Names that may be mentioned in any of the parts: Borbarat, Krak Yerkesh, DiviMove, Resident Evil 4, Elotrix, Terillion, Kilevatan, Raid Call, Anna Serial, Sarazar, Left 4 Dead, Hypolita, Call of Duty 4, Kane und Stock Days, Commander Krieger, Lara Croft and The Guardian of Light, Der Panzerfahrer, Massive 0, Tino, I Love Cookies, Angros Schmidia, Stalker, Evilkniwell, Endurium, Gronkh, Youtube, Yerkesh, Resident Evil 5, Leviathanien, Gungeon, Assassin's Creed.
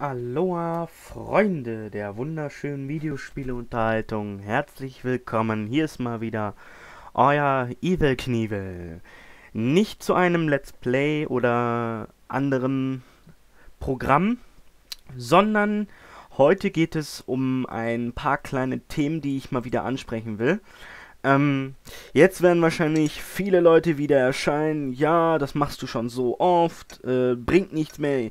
Aloha Freunde der wunderschönen Videospieleunterhaltung, herzlich willkommen, hier ist mal wieder euer Evilkniwell. Nicht zu einem Let's Play oder anderen Programm, sondern heute geht es um ein paar kleine Themen, die ich mal wieder ansprechen will. Jetzt werden wahrscheinlich viele Leute wieder erscheinen, ja, das machst du schon so oft, bringt nichts mehr.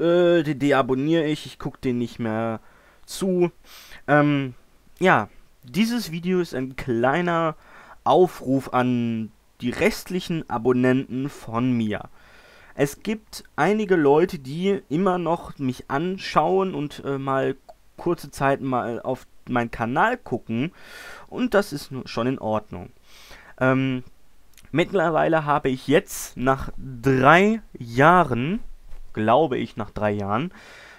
Die abonniere ich gucke den nicht mehr zu. Ja, dieses Video ist ein kleiner Aufruf an die restlichen Abonnenten von mir. Es gibt einige Leute, die immer noch mich anschauen und mal kurze Zeit mal auf meinen Kanal gucken. Und das ist schon in Ordnung. Mittlerweile habe ich jetzt nach 3 Jahren... glaube ich, nach 3 Jahren,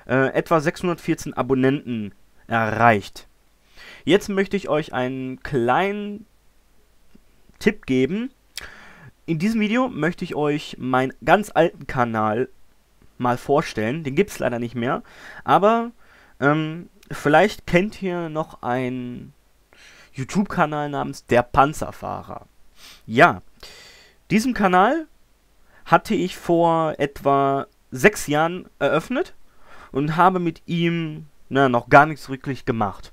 etwa 614 Abonnenten erreicht. Jetzt möchte ich euch einen kleinen Tipp geben. In diesem Video möchte ich euch meinen ganz alten Kanal mal vorstellen. Den gibt es leider nicht mehr, aber vielleicht kennt ihr noch einen YouTube-Kanal namens Der Panzerfahrer. Ja, diesem Kanal hatte ich vor etwa 6 Jahren eröffnet und habe mit ihm noch gar nichts wirklich gemacht.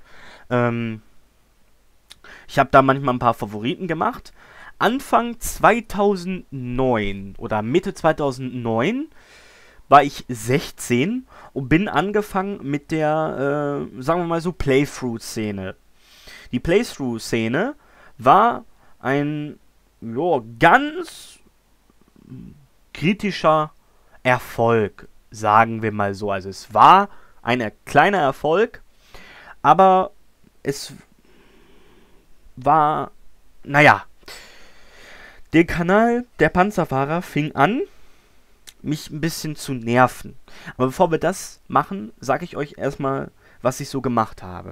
Ich habe da manchmal ein paar Favoriten gemacht. Anfang 2009 oder Mitte 2009 war ich 16 und bin angefangen mit der, sagen wir mal so, Playthrough-Szene. Die Playthrough-Szene war ein ganz kritischer Erfolg, sagen wir mal so. Also es war ein kleiner Erfolg, aber es war, naja, der Kanal Der Panzerfahrer fing an, mich ein bisschen zu nerven. Aber bevor wir das machen, sage ich euch erstmal, was ich so gemacht habe.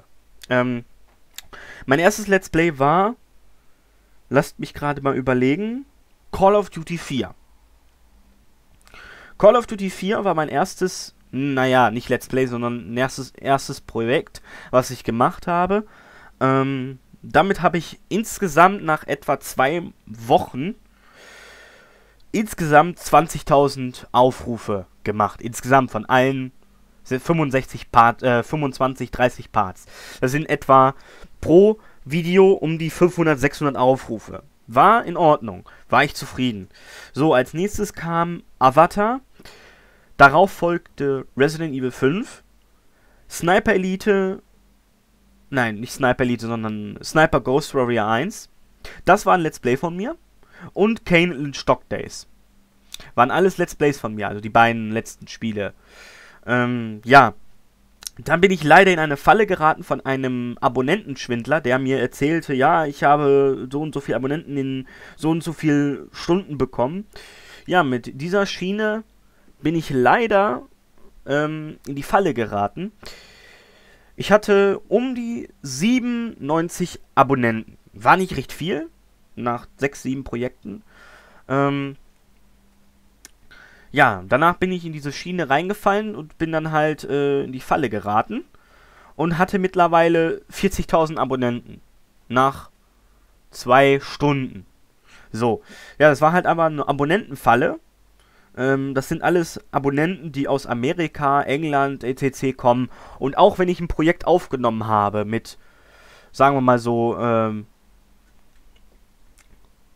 Mein erstes Let's Play war, lasst mich gerade mal überlegen, Call of Duty 4. Call of Duty 4 war mein erstes, naja, nicht Let's Play, sondern ein erstes Projekt, was ich gemacht habe. Damit habe ich insgesamt nach etwa 2 Wochen insgesamt 20.000 Aufrufe gemacht. Insgesamt von allen sind 30 Parts. Das sind etwa pro Video um die 500, 600 Aufrufe. War in Ordnung, war ich zufrieden. So, als nächstes kam Avatar, darauf folgte Resident Evil 5, Sniper Elite, nein, nicht Sniper Elite, sondern Sniper Ghost Warrior 1, das war ein Let's Play von mir, und Kane und Stock Days. Waren alles Let's Plays von mir, also die beiden letzten Spiele. Ja, dann bin ich leider in eine Falle geraten von einem Abonnentenschwindler, der mir erzählte, ja, ich habe so und so viele Abonnenten in so und so vielen Stunden bekommen. Ja, mit dieser Schiene bin ich leider in die Falle geraten. Ich hatte um die 97 Abonnenten. War nicht recht viel, nach 6, 7 Projekten. Ja, danach bin ich in diese Schiene reingefallen und bin dann halt in die Falle geraten und hatte mittlerweile 40.000 Abonnenten nach 2 Stunden. So, ja, das war halt aber eine Abonnentenfalle. Das sind alles Abonnenten, die aus Amerika, England, etc. kommen. Und auch wenn ich ein Projekt aufgenommen habe mit, sagen wir mal so,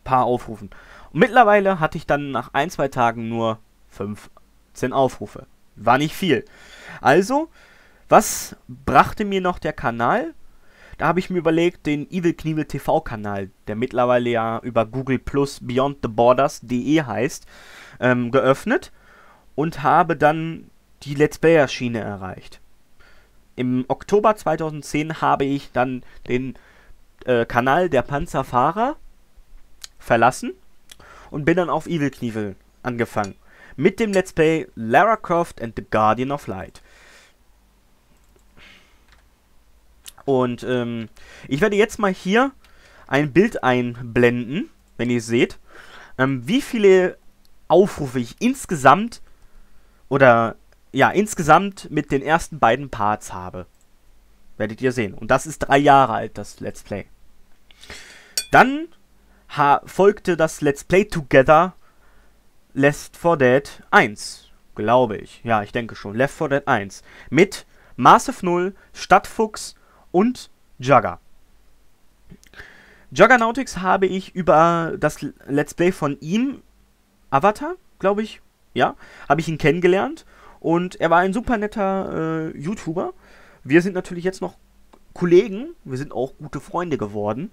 paar Aufrufen. Und mittlerweile hatte ich dann nach 1, 2 Tagen nur 15 Aufrufe. War nicht viel. Also, was brachte mir noch der Kanal? Da habe ich mir überlegt, den EvilkniwellTV Kanal, der mittlerweile ja über Google Plus BeyondtheBorders.de heißt, geöffnet und habe dann die Let's Player Schiene erreicht. Im Oktober 2010 habe ich dann den Kanal Der Panzerfahrer verlassen und bin dann auf Evilkniwell angefangen. Mit dem Let's Play Lara Croft and The Guardian of Light. Und ich werde jetzt mal hier ein Bild einblenden, wenn ihr seht, wie viele Aufrufe ich insgesamt oder ja, insgesamt mit den ersten beiden Parts habe. Werdet ihr sehen. Und das ist 3 Jahre alt, das Let's Play. Dann folgte das Let's Play Together Left 4 Dead 1, glaube ich. Ja, ich denke schon. Left 4 Dead 1 mit Massive 0, Stadtfuchs und Jagger. Juggernautics habe ich über das Let's Play von ihm, Avatar, glaube ich, ja, habe ich ihn kennengelernt. Und er war ein super netter YouTuber. Wir sind natürlich jetzt noch Kollegen. Wir sind auch gute Freunde geworden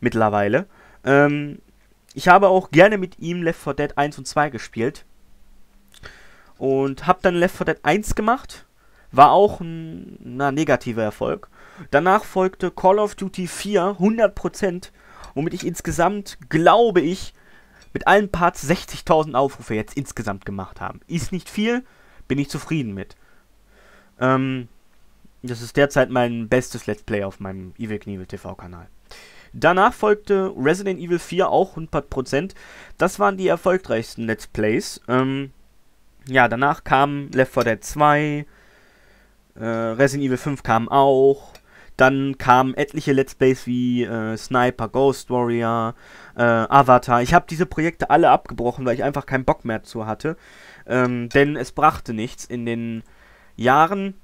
mittlerweile. Ich habe auch gerne mit ihm Left 4 Dead 1 und 2 gespielt. Und habe dann Left 4 Dead 1 gemacht. War auch ein negativer Erfolg. Danach folgte Call of Duty 4, 100%, womit ich insgesamt, glaube ich, mit allen Parts 60.000 Aufrufe jetzt insgesamt gemacht habe. Ist nicht viel, bin ich zufrieden mit. Das ist derzeit mein bestes Let's Play auf meinem EvilkniwellTV-Kanal. Danach folgte Resident Evil 4, auch 100%. Das waren die erfolgreichsten Let's Plays. Ja, danach kam Left 4 Dead 2, Resident Evil 5 kam auch. Dann kamen etliche Let's Plays wie Sniper Ghost Warrior, Avatar. Ich habe diese Projekte alle abgebrochen, weil ich einfach keinen Bock mehr zu hatte. Denn es brachte nichts. In den Jahren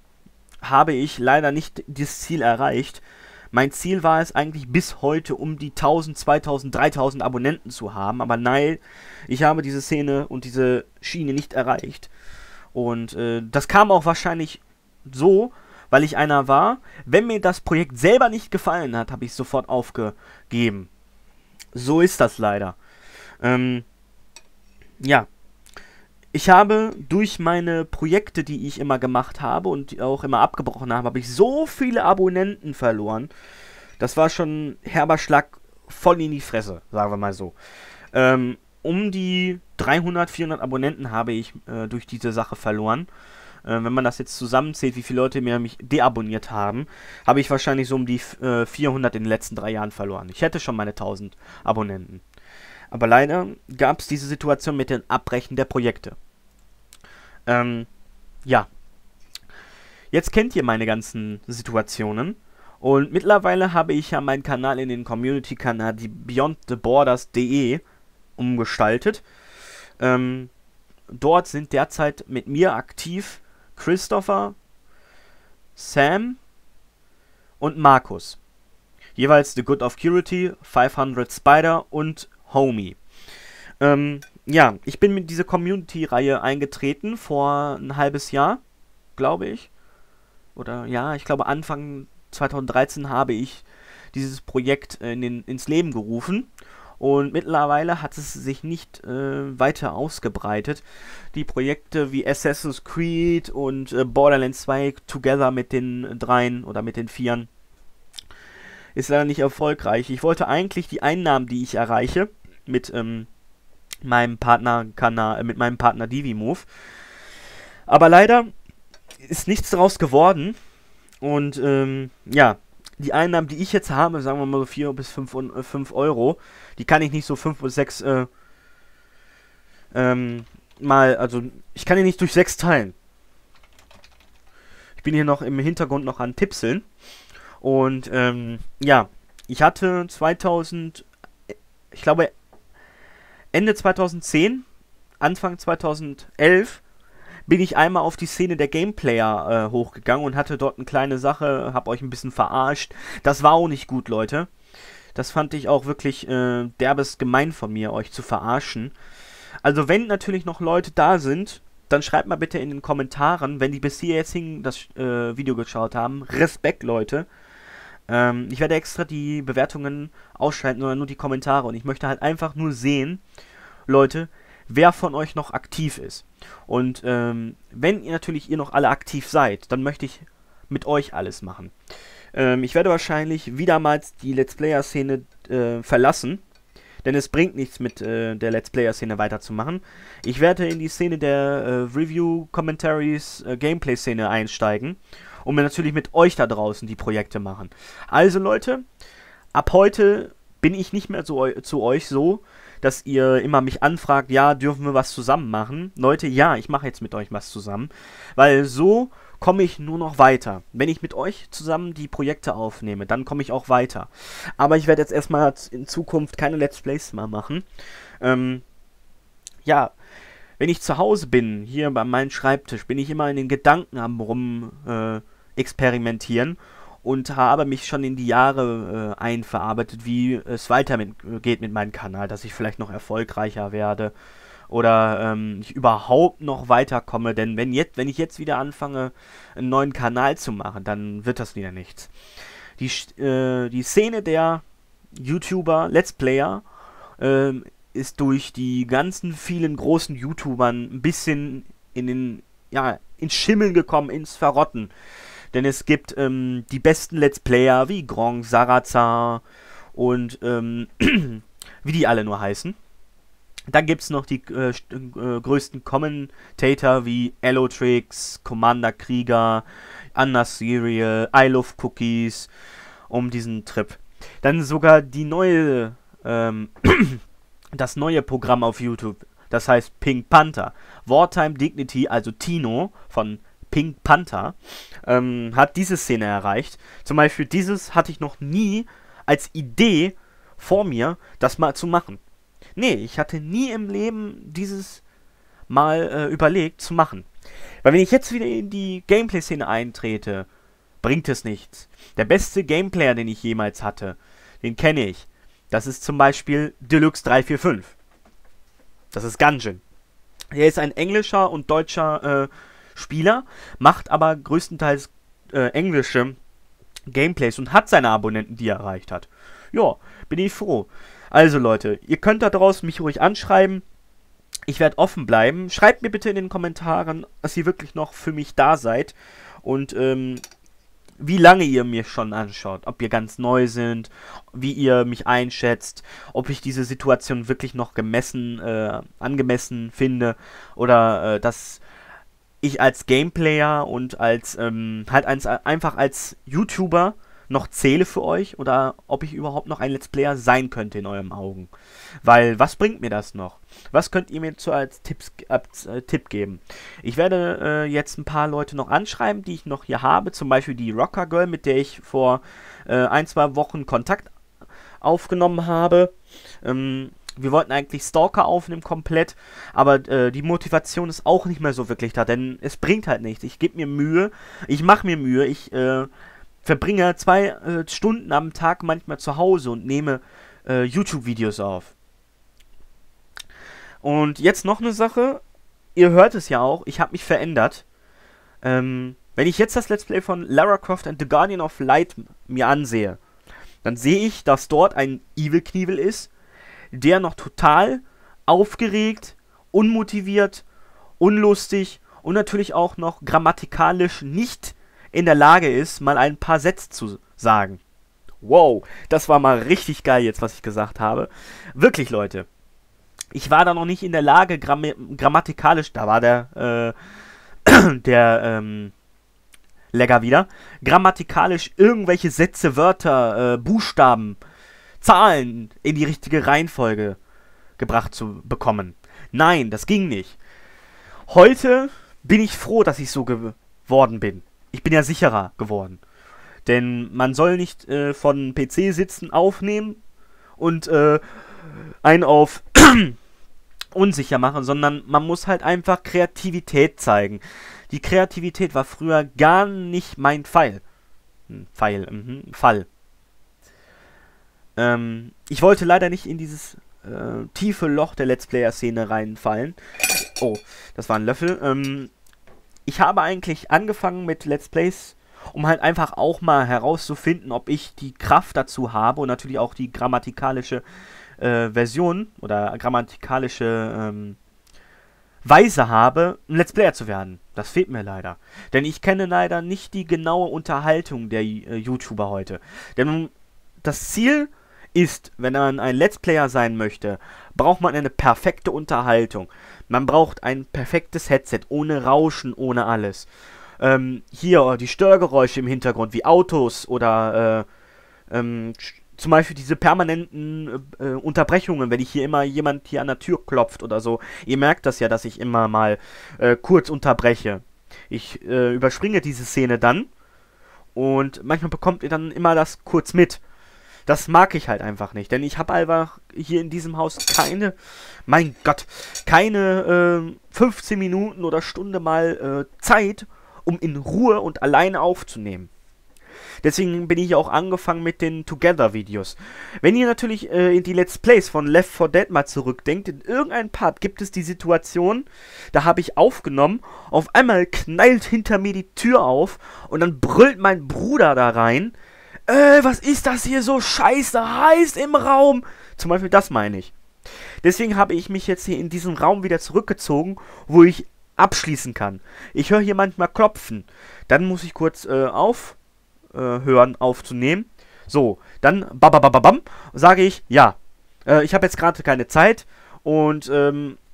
habe ich leider nicht dieses Ziel erreicht. Mein Ziel war es eigentlich bis heute, um die 1000, 2000, 3000 Abonnenten zu haben. Aber nein, ich habe diese Szene und diese Schiene nicht erreicht. Und das kam auch wahrscheinlich so, weil ich einer war, wenn mir das Projekt selber nicht gefallen hat, habe ich es sofort aufgegeben. So ist das leider. Ja. Ich habe durch meine Projekte, die ich immer gemacht habe und auch immer abgebrochen habe, habe ich so viele Abonnenten verloren. Das war schon ein herber Schlag voll in die Fresse, sagen wir mal so. Um die 300, 400 Abonnenten habe ich durch diese Sache verloren. Wenn man das jetzt zusammenzählt, wie viele Leute mich deabonniert haben, habe ich wahrscheinlich so um die 400 in den letzten 3 Jahren verloren. Ich hätte schon meine 1000 Abonnenten. Aber leider gab es diese Situation mit dem Abbrechen der Projekte. Ja. Jetzt kennt ihr meine ganzen Situationen. Und mittlerweile habe ich ja meinen Kanal in den Community-Kanal, die BeyondtheBorders.de, umgestaltet. Dort sind derzeit mit mir aktiv Christopher, Sam und Markus. Jeweils The Good of Curity, 500 Spider und Homie. Ja, ich bin mit dieser Community-Reihe eingetreten vor ein halbes Jahr, glaube ich. Oder ja, ich glaube Anfang 2013 habe ich dieses Projekt ins Leben gerufen. Und mittlerweile hat es sich nicht weiter ausgebreitet. Die Projekte wie Assassin's Creed und Borderlands 2 together mit den 3 oder mit den 4 ist leider nicht erfolgreich. Ich wollte eigentlich die Einnahmen, die ich erreiche, mit meinem Partner DiviMove. Aber leider ist nichts daraus geworden. Und ja, die Einnahmen, die ich jetzt habe, sagen wir mal so 4 bis 5 Euro, die kann ich nicht so 5 bis 6 also ich kann die nicht durch 6 teilen. Ich bin hier noch im Hintergrund noch an Tippseln. Und ja, ich hatte ich glaube Ende 2010, Anfang 2011, bin ich einmal auf die Szene der Gameplayer hochgegangen und hatte dort eine kleine Sache, hab euch ein bisschen verarscht. Das war auch nicht gut, Leute. Das fand ich auch wirklich derbes gemein von mir, euch zu verarschen. Also wenn natürlich noch Leute da sind, dann schreibt mal bitte in den Kommentaren, wenn die bis hier jetzt das Video geschaut haben. Respekt, Leute. Ich werde extra die Bewertungen ausschalten, sondern nur die Kommentare. Und ich möchte halt einfach nur sehen, Leute, wer von euch noch aktiv ist. Und wenn ihr noch alle aktiv seid, dann möchte ich mit euch alles machen. Ich werde wahrscheinlich wiedermals die Let's Player-Szene verlassen, denn es bringt nichts mit der Let's Player-Szene weiterzumachen. Ich werde in die Szene der Review, Commentaries, Gameplay-Szene einsteigen und mir natürlich mit euch da draußen die Projekte machen. Also Leute, ab heute bin ich nicht mehr zu euch so, dass ihr immer mich anfragt, ja, dürfen wir was zusammen machen? Leute, ja, ich mache jetzt mit euch was zusammen, weil so komme ich nur noch weiter. Wenn ich mit euch zusammen die Projekte aufnehme, dann komme ich auch weiter. Aber ich werde jetzt erstmal in Zukunft keine Let's Plays mehr machen. Ja, wenn ich zu Hause bin, hier bei meinem Schreibtisch, bin ich immer in den Gedanken am Rumexperimentieren und habe mich schon in die Jahre einverarbeitet, wie es weiter geht mit meinem Kanal, dass ich vielleicht noch erfolgreicher werde oder ich überhaupt noch weiterkomme, denn wenn ich jetzt wieder anfange, einen neuen Kanal zu machen, dann wird das wieder nichts. Die Szene der YouTuber, Let's Player, ist durch die ganzen vielen großen YouTubern ein bisschen ins Schimmeln gekommen, ins Verrotten. Denn es gibt die besten Let's Player wie Gronkh, Sarazar und wie die alle nur heißen. Dann gibt es noch die größten Commentator wie Elotrix, Commander Krieger, Anna Serial, I Love Cookies, um diesen Trip. Dann sogar die neue das neue Programm auf YouTube, das heißt Pink Panther. Wartime Dignity, also Tino von Pink Panther, hat diese Szene erreicht. Zum Beispiel dieses hatte ich noch nie als Idee vor mir, das mal zu machen. Nee, ich hatte nie im Leben dieses mal überlegt zu machen. Weil wenn ich jetzt wieder in die Gameplay-Szene eintrete, bringt es nichts. Der beste Gameplayer, den ich jemals hatte, den kenne ich. Das ist zum Beispiel Deluxe 345. Das ist Gungeon. Er ist ein englischer und deutscher Spieler, macht aber größtenteils englische Gameplays und hat seine Abonnenten, die er erreicht hat. Ja, bin ich froh. Also Leute, ihr könnt da draußen mich ruhig anschreiben. Ich werde offen bleiben. Schreibt mir bitte in den Kommentaren, dass ihr wirklich noch für mich da seid. Und wie lange ihr mir schon anschaut, ob ihr ganz neu sind, wie ihr mich einschätzt, ob ich diese Situation wirklich noch angemessen finde oder dass ich als Gameplayer und als einfach als YouTuber noch zähle für euch oder ob ich überhaupt noch ein Let's Player sein könnte in euren Augen. Weil, was bringt mir das noch? Was könnt ihr mir als Tipp geben? Ich werde jetzt ein paar Leute noch anschreiben, die ich noch hier habe. Zum Beispiel die Rocker Girl, mit der ich vor 1-2 Wochen Kontakt aufgenommen habe. Wir wollten eigentlich Stalker aufnehmen komplett, aber die Motivation ist auch nicht mehr so wirklich da, denn es bringt halt nichts. Ich gebe mir Mühe, ich mache mir Mühe, ich verbringe 2 Stunden am Tag manchmal zu Hause und nehme YouTube-Videos auf. Und jetzt noch eine Sache, ihr hört es ja auch, ich habe mich verändert. Wenn ich jetzt das Let's Play von Lara Croft and The Guardian of Light mir ansehe, dann sehe ich, dass dort ein Evilkniwell ist, der noch total aufgeregt, unmotiviert, unlustig und natürlich auch noch grammatikalisch nicht in der Lage ist, mal ein paar Sätze zu sagen. Wow, das war mal richtig geil jetzt, was ich gesagt habe. Wirklich, Leute. Ich war da noch nicht in der Lage, grammatikalisch, da war der Legger wieder, grammatikalisch irgendwelche Sätze, Wörter, Buchstaben, Zahlen in die richtige Reihenfolge gebracht zu bekommen. Nein, das ging nicht. Heute bin ich froh, dass ich so geworden bin. Ich bin ja sicherer geworden. Denn man soll nicht von PC sitzen, aufnehmen und einen auf unsicher machen, sondern man muss halt einfach Kreativität zeigen. Die Kreativität war früher gar nicht mein Fall. Fall. Ich wollte leider nicht in dieses tiefe Loch der Let's Player-Szene reinfallen. Oh, das war ein Löffel. Ich habe eigentlich angefangen mit Let's Plays, um halt einfach auch mal herauszufinden, ob ich die Kraft dazu habe und natürlich auch die grammatikalische Version oder grammatikalische Weise habe, ein Let's Player zu werden. Das fehlt mir leider. Denn ich kenne leider nicht die genaue Unterhaltung der YouTuber heute. Denn das Ziel ist, wenn man ein Let's Player sein möchte, braucht man eine perfekte Unterhaltung. Man braucht ein perfektes Headset, ohne Rauschen, ohne alles. Hier die Störgeräusche im Hintergrund, wie Autos oder zum Beispiel diese permanenten Unterbrechungen, wenn ich hier immer jemand hier an der Tür klopft oder so. Ihr merkt das ja, dass ich immer mal kurz unterbreche. Ich überspringe diese Szene dann und manchmal bekommt ihr dann immer das kurz mit. Das mag ich halt einfach nicht, denn ich habe einfach hier in diesem Haus keine, mein Gott, keine 15 Minuten oder Stunde mal Zeit, um in Ruhe und alleine aufzunehmen. Deswegen bin ich auch angefangen mit den Together-Videos. Wenn ihr natürlich in die Let's Plays von Left 4 Dead mal zurückdenkt, in irgendeinem Part gibt es die Situation, da habe ich aufgenommen, auf einmal knallt hinter mir die Tür auf und dann brüllt mein Bruder da rein, was ist das hier so scheiße heiß im Raum? Zum Beispiel das meine ich. Deswegen habe ich mich jetzt hier in diesen Raum wieder zurückgezogen, wo ich abschließen kann. Ich höre hier manchmal klopfen. Dann muss ich kurz aufzunehmen. So, dann babababam, sage ich, ja, ich habe jetzt gerade keine Zeit und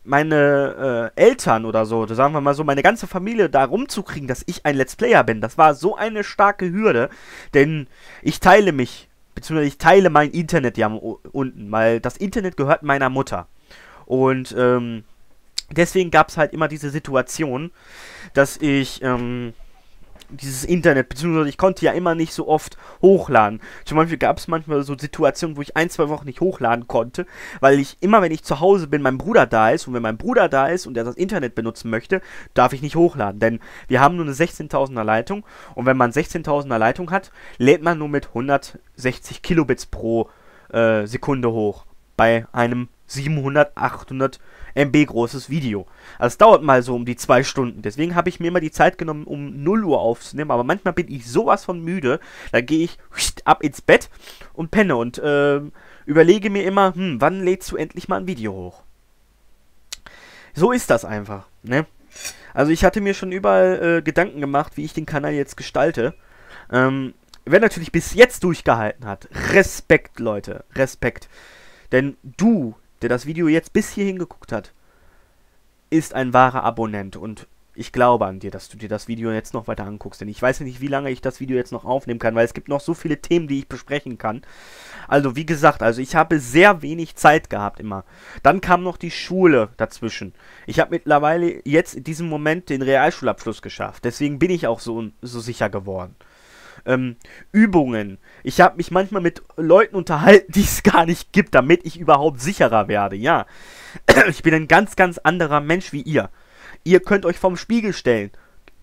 meine Eltern oder so, sagen wir mal so, meine ganze Familie da rumzukriegen, dass ich ein Let's Player bin, das war so eine starke Hürde, denn ich teile mich, beziehungsweise ich teile mein Internet ja unten, weil das Internet gehört meiner Mutter. Und deswegen gab es halt immer diese Situation, dass ich dieses Internet, beziehungsweise ich konnte ja immer nicht so oft hochladen. Zum Beispiel gab es manchmal so Situationen, wo ich 1, 2 Wochen nicht hochladen konnte, weil ich immer, wenn ich zu Hause bin, mein Bruder da ist, und wenn mein Bruder da ist und er das Internet benutzen möchte, darf ich nicht hochladen, denn wir haben nur eine 16.000er Leitung und wenn man 16.000er Leitung hat, lädt man nur mit 160 Kilobits pro Sekunde hoch, bei einem 700, 800 MB großes Video. Also es dauert mal so um die 2 Stunden. Deswegen habe ich mir immer die Zeit genommen, um 0 Uhr aufzunehmen. Aber manchmal bin ich sowas von müde. Da gehe ich ab ins Bett und penne und überlege mir immer, wann lädst du endlich mal ein Video hoch? So ist das einfach, ne? Also ich hatte mir schon überall Gedanken gemacht, wie ich den Kanal jetzt gestalte. Wer natürlich bis jetzt durchgehalten hat, Respekt, Leute, Respekt. Denn du, der das Video jetzt bis hierhin geguckt hat, ist ein wahrer Abonnent und ich glaube an dir, dass du dir das Video jetzt noch weiter anguckst, denn ich weiß nicht, wie lange ich das Video jetzt noch aufnehmen kann, weil es gibt noch so viele Themen, die ich besprechen kann. Also wie gesagt, also ich habe sehr wenig Zeit gehabt immer. Dann kam noch die Schule dazwischen. Ich habe mittlerweile jetzt in diesem Moment den Realschulabschluss geschafft, deswegen bin ich auch so sicher geworden. Übungen. Ich habe mich manchmal mit Leuten unterhalten, die es gar nicht gibt, damit ich überhaupt sicherer werde, ja. Ich bin ein ganz, ganz anderer Mensch wie ihr. Ihr könnt euch vorm Spiegel stellen,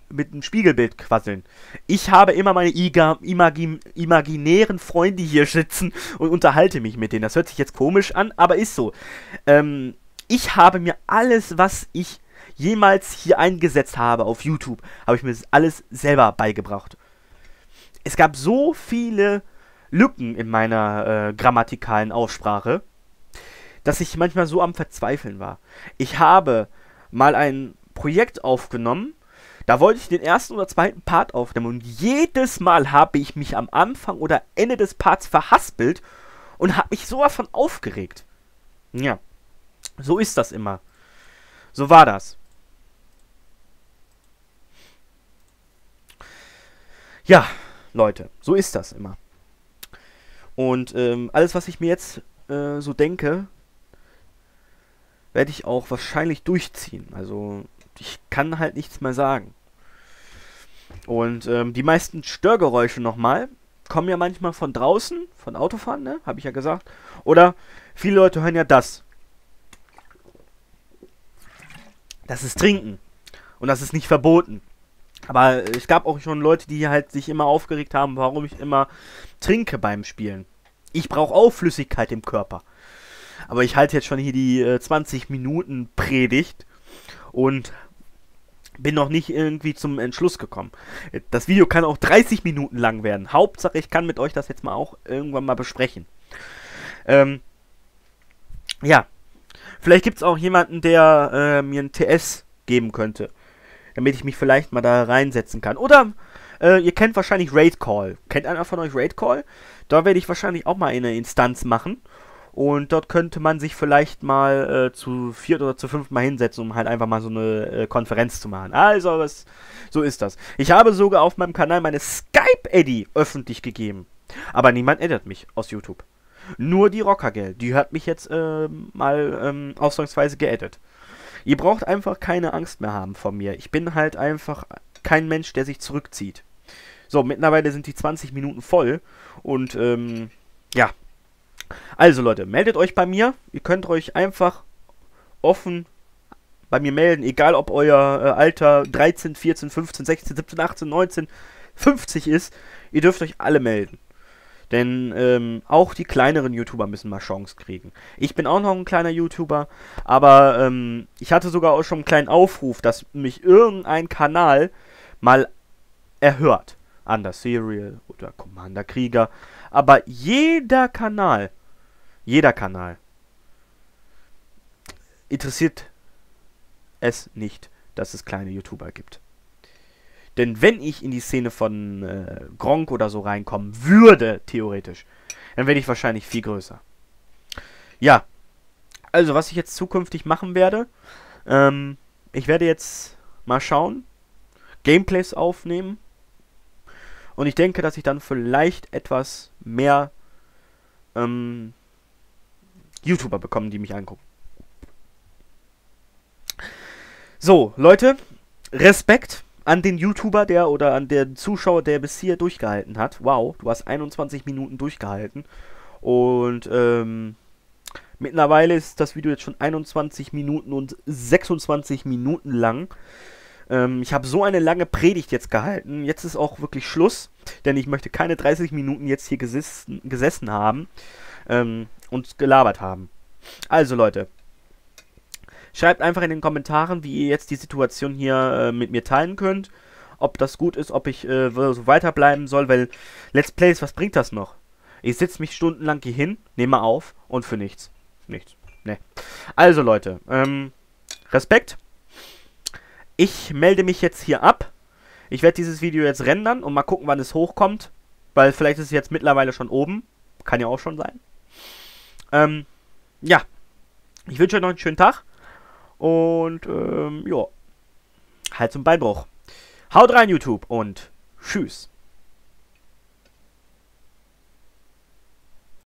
mit einem Spiegelbild quasseln. Ich habe immer meine imaginären Freunde hier sitzen und unterhalte mich mit denen. Das hört sich jetzt komisch an, aber ist so. Ich habe mir alles, was ich jemals hier eingesetzt habe auf YouTube, habe ich mir alles selber beigebracht. Es gab so viele Lücken in meiner grammatikalen Aussprache, dass ich manchmal so am Verzweifeln war. Ich habe mal ein Projekt aufgenommen, da wollte ich den ersten oder zweiten Part aufnehmen und jedes Mal habe ich mich am Anfang oder Ende des Parts verhaspelt und habe mich sowas von aufgeregt. Ja, so ist das immer. So war das. Ja. Leute, so ist das immer. Und alles, was ich mir jetzt so denke, werde ich auch wahrscheinlich durchziehen. Also ich kann halt nichts mehr sagen. Und die meisten Störgeräusche nochmal kommen ja manchmal von draußen, von Autofahren, ne? Habe ich ja gesagt. Oder viele Leute hören ja das. Das ist Trinken. Und das ist nicht verboten. Aber es gab auch schon Leute, die halt sich immer aufgeregt haben, warum ich immer trinke beim Spielen. Ich brauche auch Flüssigkeit im Körper. Aber ich halte jetzt schon hier die 20 Minuten Predigt und bin noch nicht irgendwie zum Entschluss gekommen. Das Video kann auch 30 Minuten lang werden. Hauptsache, ich kann mit euch das jetzt mal auch irgendwann mal besprechen. Ja, vielleicht gibt es auch jemanden, der mir einen TS geben könnte, damit ich mich vielleicht mal da reinsetzen kann. Oder, ihr kennt wahrscheinlich Raid Call. Kennt einer von euch Raid Call? Da werde ich wahrscheinlich auch mal eine Instanz machen. Und dort könnte man sich vielleicht mal zu 4 oder zu 5 mal hinsetzen, um halt einfach mal so eine Konferenz zu machen. Also, so ist das. Ich habe sogar auf meinem Kanal meine Skype-Eddy öffentlich gegeben. Aber niemand edit mich aus YouTube. Nur die Rocker Girl, die hat mich jetzt mal ausnahmsweise geaddet. Ihr braucht einfach keine Angst mehr haben vor mir. Ich bin halt einfach kein Mensch, der sich zurückzieht. So, mittlerweile sind die 20 Minuten voll und ja. Also Leute, meldet euch bei mir. Ihr könnt euch einfach offen bei mir melden, egal ob euer Alter 13, 14, 15, 16, 17, 18, 19, 50 ist. Ihr dürft euch alle melden. Denn auch die kleineren YouTuber müssen mal Chance kriegen. Ich bin auch noch ein kleiner YouTuber, aber ich hatte sogar auch schon einen kleinen Aufruf, dass mich irgendein Kanal mal erhört. Anna Serial oder Commander Krieger. Aber jeder Kanal interessiert es nicht, dass es kleine YouTuber gibt. Denn wenn ich in die Szene von Gronkh oder so reinkommen würde, theoretisch, dann werde ich wahrscheinlich viel größer. Ja, also was ich jetzt zukünftig machen werde, ich werde jetzt mal schauen, Gameplays aufnehmen und ich denke, dass ich dann vielleicht etwas mehr YouTuber bekomme, die mich angucken. So, Leute, Respekt an den YouTuber, der oder an den Zuschauer, der bis hier durchgehalten hat. Wow, du hast 21 Minuten durchgehalten. Und mittlerweile ist das Video jetzt schon 21 Minuten und 26 Minuten lang. Ich habe so eine lange Predigt jetzt gehalten. Jetzt ist auch wirklich Schluss, denn ich möchte keine 30 Minuten jetzt hier gesessen haben und gelabert haben. Also Leute, schreibt einfach in den Kommentaren, wie ihr jetzt die Situation hier mit mir teilen könnt. Ob das gut ist, ob ich so weiterbleiben soll, weil Let's Plays, was bringt das noch? Ich sitze mich stundenlang hier hin, nehme auf und für nichts. Nichts. Ne. Also Leute, Respekt. Ich melde mich jetzt hier ab. Ich werde dieses Video jetzt rendern und mal gucken, wann es hochkommt. Weil vielleicht ist es jetzt mittlerweile schon oben. Kann ja auch schon sein. Ja. Ich wünsche euch noch einen schönen Tag. Und, ja, Hals- und Beinbruch. Haut rein, YouTube, und tschüss.